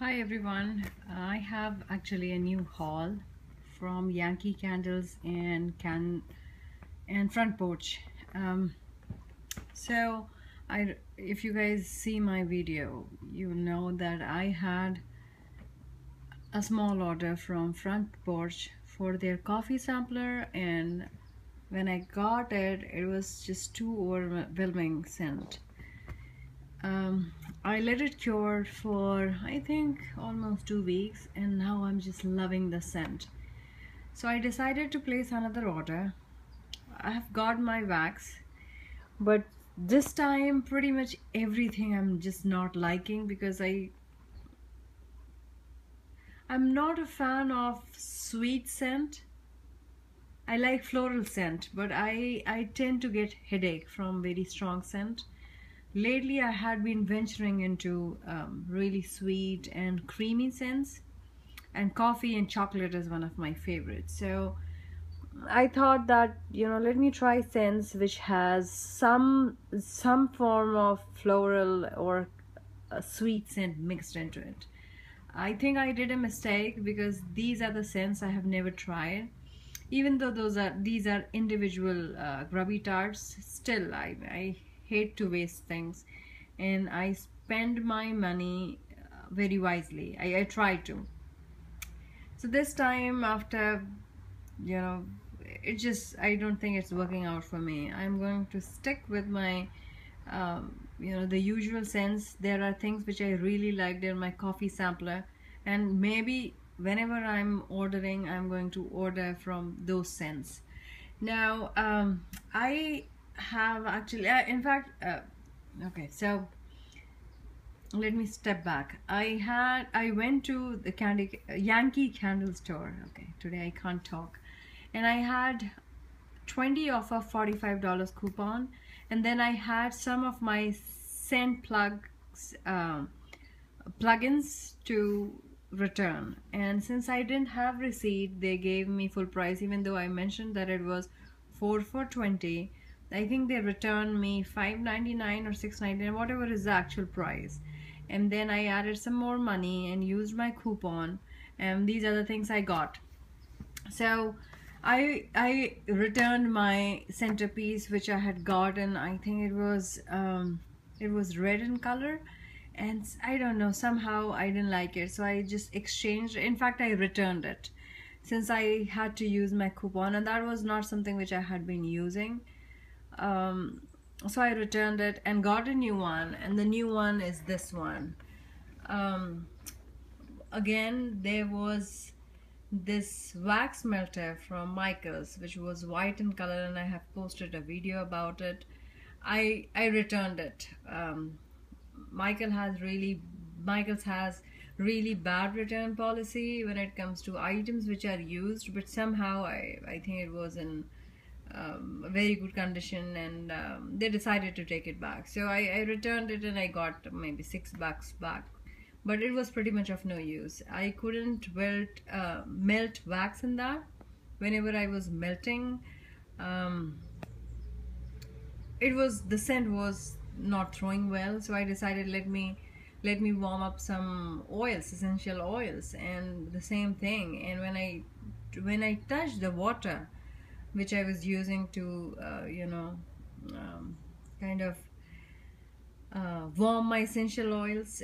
Hi everyone, I have actually a new haul from Yankee Candles and Front Porch. If you guys see my video, you know that I had a small order from Front Porch for their coffee sampler, and when I got it, it was just too overwhelming scent. I let it cure for I think almost 2 weeks, and now I'm just loving the scent. So I decided to place another order. I have got my wax, but this time pretty much everything I'm just not liking, because I'm not a fan of sweet scent. I like floral scent, but I tend to get headache from very strong scent. Lately I had been venturing into really sweet and creamy scents, and coffee and chocolate is one of my favorites. So I thought that, you know, let me try scents which has some form of floral or a sweet scent mixed into it. I think I did a mistake, because these are the scents I have never tried. Even though these are individual grubby tarts, still I hate to waste things, and I spend my money very wisely. I try to. So this time, after, you know, it just, I don't think it's working out for me. I'm going to stick with my you know, the usual scents. There are things which I really liked in my coffee sampler, and maybe whenever I'm ordering, I'm going to order from those scents. Now I have actually okay, so let me step back. I went to the Yankee Candle store. Okay, today I can't talk. And I had 20 off a $45 coupon, and then I had some of my scent plugins to return, and since I didn't have receipt, they gave me full price, even though I mentioned that it was 4 for 20. I think they returned me $5.99 or $6.99, whatever is the actual price. And then I added some more money and used my coupon, and these are the things I got. So I returned my Scenterpiece, which I had gotten. I think it was red in color, and I don't know, somehow I didn't like it, so I just exchanged. In fact, I returned it, since I had to use my coupon, and that was not something which I had been using. So I returned it and got a new one, and the new one is this one. Again, there was this wax melter from Michael's, which was white in color, and I have posted a video about it. I returned it. Michael's has really bad return policy when it comes to items which are used, but somehow I think it was in very good condition, and they decided to take it back. So I returned it, and I got maybe $6 back, but it was pretty much of no use. I couldn't melt wax in that. Whenever I was melting, the scent was not throwing well, so I decided let me warm up some oils, essential oils, and the same thing. And when I touched the water which I was using to you know, kind of warm my essential oils,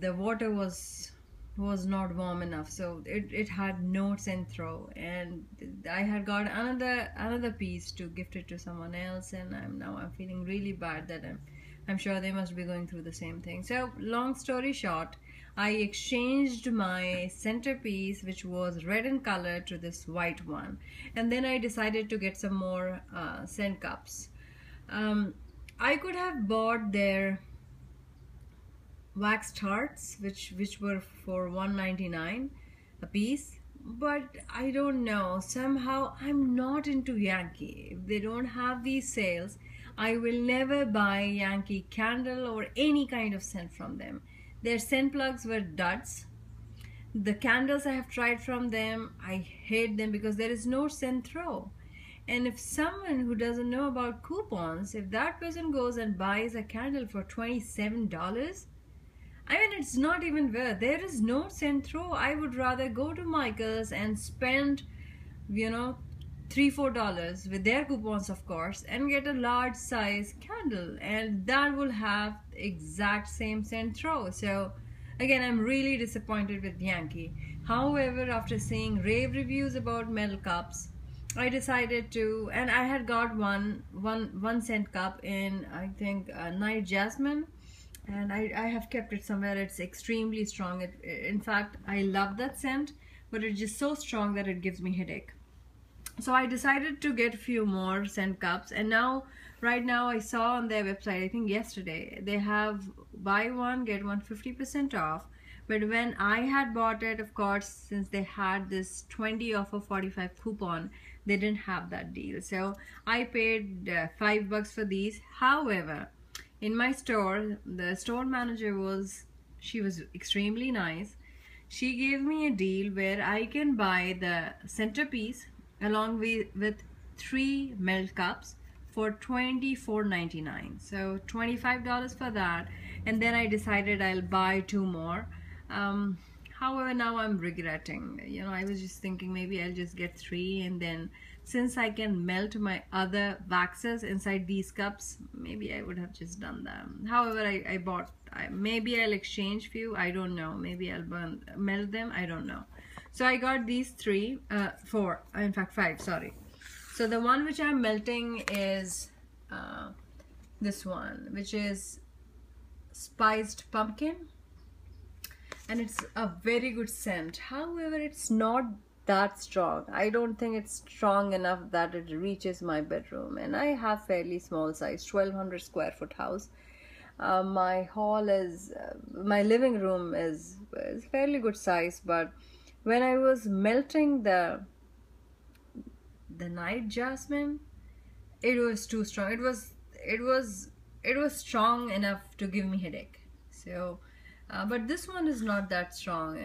the water was not warm enough, so it had no scent throw. And I had got another piece to gift it to someone else, and I'm feeling really bad that I'm sure they must be going through the same thing. So long story short, I exchanged my Scenterpiece, which was red in color, to this white one, and then I decided to get some more scent cups. I could have bought their wax tarts, which were for $1.99 a piece, but I don't know, somehow I'm not into Yankee. If they don't have these sales, I will never buy Yankee Candle or any kind of scent from them. Their scent plugs were duds. The candles I have tried from them, I hate them because there is no scent throw. And if someone who doesn't know about coupons, if that person goes and buys a candle for $27, I mean, it's not even worth. There is no scent through. I would rather go to Michael's and spend, you know, $3-4 with their coupons, of course, and get a large size candle, and that will have the exact same scent throw. So again, I'm really disappointed with Yankee. However, after seeing rave reviews about metal cups, I decided to, and I had got one cent cup in, I think, Night Jasmine, and I have kept it somewhere. It's extremely strong. In fact, I love that scent, but it's just so strong that it gives me headache. So I decided to get a few more scent cups, and now right now I saw on their website, I think yesterday, they have buy one get one 50% off. But when I had bought it, of course, since they had this 20 off a 45 coupon, they didn't have that deal. So I paid $5 for these. However, in my store, the store manager was extremely nice. She gave me a deal where I can buy the Scenterpiece along with 3 melt cups for $24.99, so $25 for that, and then I decided I'll buy 2 more. However, now I'm regretting, you know, I was just thinking maybe I'll just get 3, and then since I can melt my other waxes inside these cups, maybe I would have just done that. However, maybe I'll exchange few, I don't know, maybe I'll melt them, I don't know. So I got these 5, sorry. So the one which I'm melting is this one, which is Spiced Pumpkin, and it's a very good scent. However, it's not that strong. I don't think it's strong enough that it reaches my bedroom, and I have fairly small size, 1200 square foot house. My hall is, my living room is fairly good size, but when I was melting the Night Jasmine, it was too strong. It was strong enough to give me headache. So but this one is not that strong.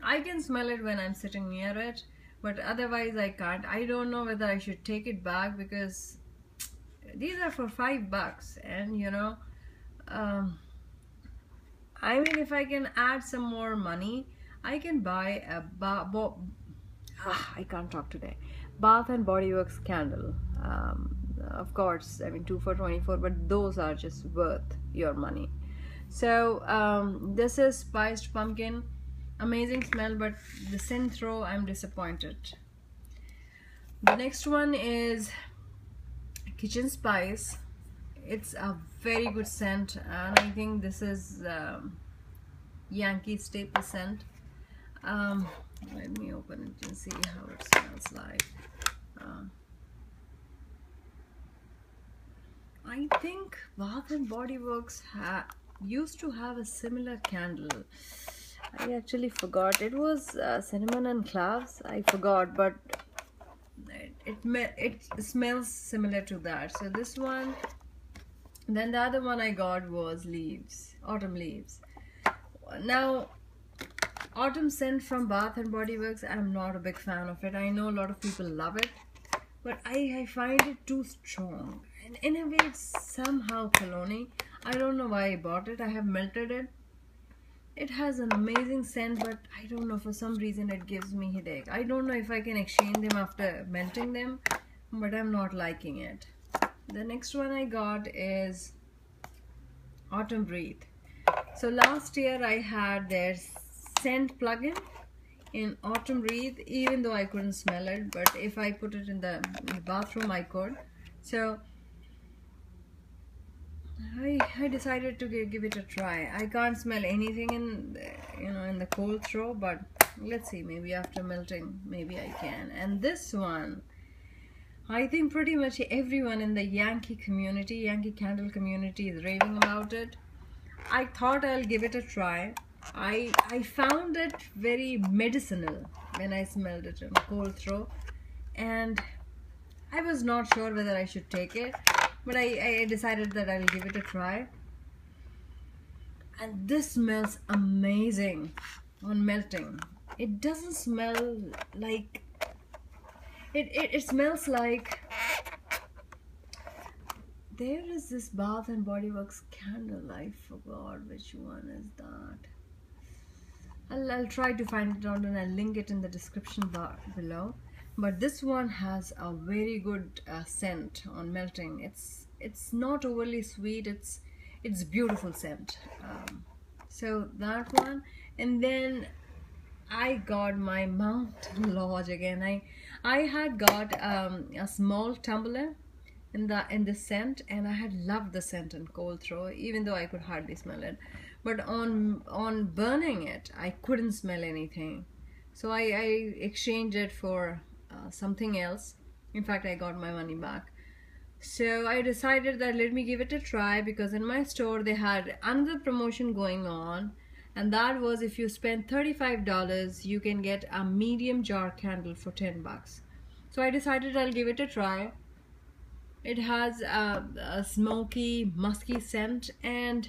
I can smell it when I'm sitting near it, but otherwise I can't. I don't know whether I should take it back, because these are for $5, and you know, I mean, if I can add some more money, I can buy a Bath and Body Works candle. Of course, I mean, 2 for $24, but those are just worth your money. So this is Spiced Pumpkin. Amazing smell, but the scent throw, I'm disappointed. The next one is Kitchen Spice. It's a very good scent, and I think this is Yankee staple scent. Let me open it and see how it smells like. I think Bath and Body Works used to have a similar candle. I actually forgot. It was cinnamon and cloves. I forgot, but it smells similar to that. So this one, then the other one I got was Leaves, Autumn Leaves. Now, autumn scent from Bath and Body Works, I'm not a big fan of it. I know a lot of people love it, but I find it too strong, and in a way it's somehow cologne. I don't know why I bought it. I have melted it. It has an amazing scent, but I don't know, for some reason it gives me headache. I don't know if I can exchange them after melting them, but I'm not liking it. The next one I got is Autumn Breathe. So last year I had their scent plug-in in Autumn Wreath, even though I couldn't smell it, but if I put it in the bathroom I could. So I decided to give it a try. I can't smell anything in the cold throw, but let's see, maybe after melting, maybe I can. And this one, I think pretty much everyone in the Yankee community, Yankee Candle community, is raving about it. I thought I'll give it a try. I found it very medicinal when I smelled it in cold throw, and I was not sure whether I should take it, but I decided that I will give it a try. And this smells amazing on melting. It doesn't smell like it smells like There is this Bath and Body Works candle. I forgot which one is that. I'll try to find it out and I'll link it in the description bar below. But this one has a very good scent on melting. It's not overly sweet. It's beautiful scent. So that one. And then I got my Mountain Lodge again. I had got a small tumbler in the scent, and I had loved the scent in cold throw, even though I could hardly smell it. But on burning it, I couldn't smell anything. So I exchanged it for something else. In fact, I got my money back. So I decided that let me give it a try, because in my store they had another promotion going on, and that was if you spend $35 you can get a medium jar candle for 10 bucks. So I decided I'll give it a try. It has a smoky, musky scent, and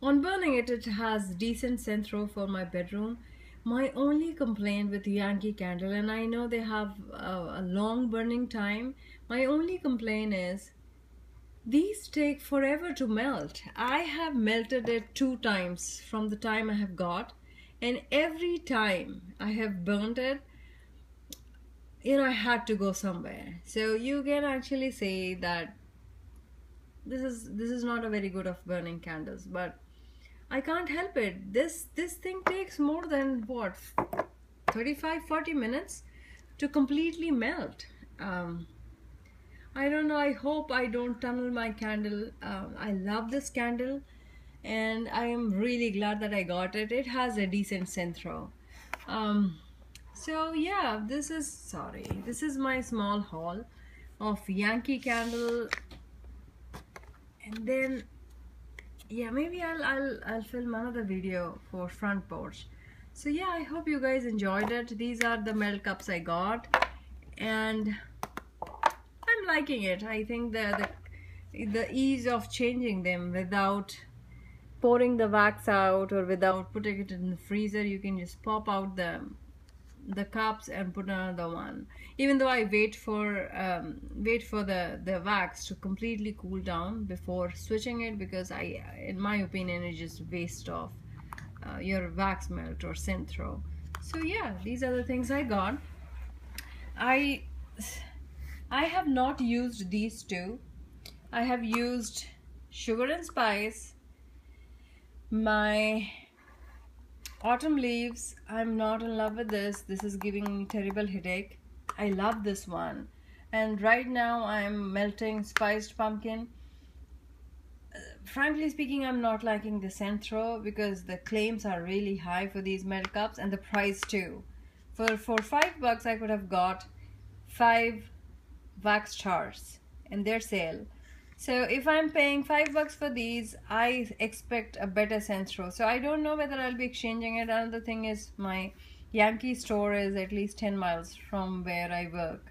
on burning it, it has decent scent throw for my bedroom. My only complaint with Yankee Candle, and I know they have a long burning time, my only complaint is these take forever to melt. I have melted it 2 times from the time I have got, and every time I have burnt it, you know, I had to go somewhere. So you can actually say that this is not a very good of burning candles, but I can't help it. This thing takes more than what, 35-40 minutes to completely melt. I don't know, I hope I don't tunnel my candle. I love this candle and I am really glad that I got it. It has a decent scent throw. So yeah, this is my small haul of Yankee Candle. And then yeah, maybe I'll film another video for Front Porch. So yeah, I hope you guys enjoyed it. These are the melt cups I got, and I'm liking it. I think the ease of changing them without pouring the wax out or without putting it in the freezer, you can just pop out the cups and put another one. Even though I wait for the wax to completely cool down before switching it, because I, in my opinion, it's just waste of your wax melt or scent throw. So yeah, these are the things I got. I have not used these two. I have used Sugar and Spice, my Autumn Leaves. I'm not in love with this. This is giving me terrible headache. I love this one. And right now I'm melting Spiced Pumpkin. Frankly speaking, I'm not liking the scent throw, because the claims are really high for these melt cups, and the price too. For $5 I could have got 5 wax jars in their sale. So if I'm paying $5 for these, I expect a better scent throw. So I don't know whether I'll be exchanging it. Another thing is my Yankee store is at least 10 miles from where I work.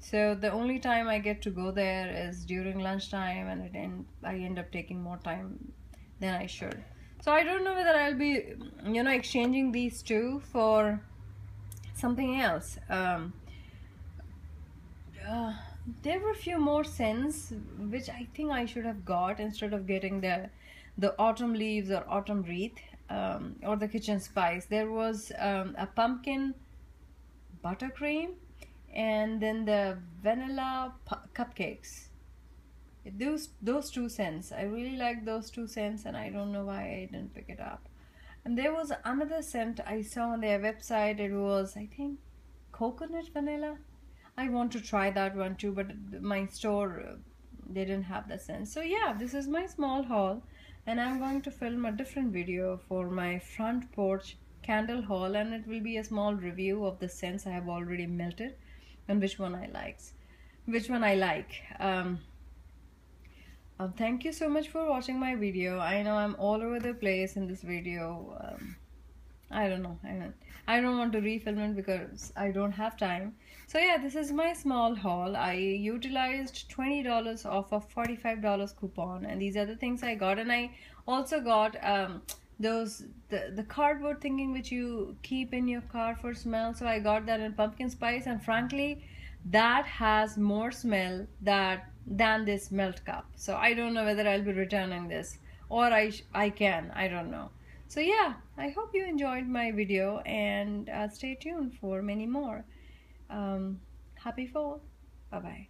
So the only time I get to go there is during lunchtime, and I end up taking more time than I should. So I don't know whether I'll be, you know, exchanging these two for something else. There were a few more scents which I think I should have got instead of getting the Autumn Leaves or Autumn Wreath or the Kitchen Spice. There was a Pumpkin Buttercream, and then the Vanilla Cupcakes. Those 2 scents, I really like those 2 scents, and I don't know why I didn't pick it up. And there was another scent I saw on their website. It was, I think, Coconut Vanilla. I want to try that one too, but my store, they didn't have the scent. So yeah, this is my small haul, and I'm going to film a different video for my Front Porch candle haul, and it will be a small review of the scents I have already melted and which one I like. Thank you so much for watching my video. I know I'm all over the place in this video. I don't know. I don't want to refilm it because I don't have time. So yeah, this is my small haul. I utilized $20 off a $45 coupon, and these are the things I got. And I also got the cardboard thingy which you keep in your car for smell. So I got that in Pumpkin Spice, and frankly, that has more smell than this melt cup. So I don't know whether I'll be returning this, or I can, I don't know. So yeah, I hope you enjoyed my video, and stay tuned for many more. Happy fall. Bye bye.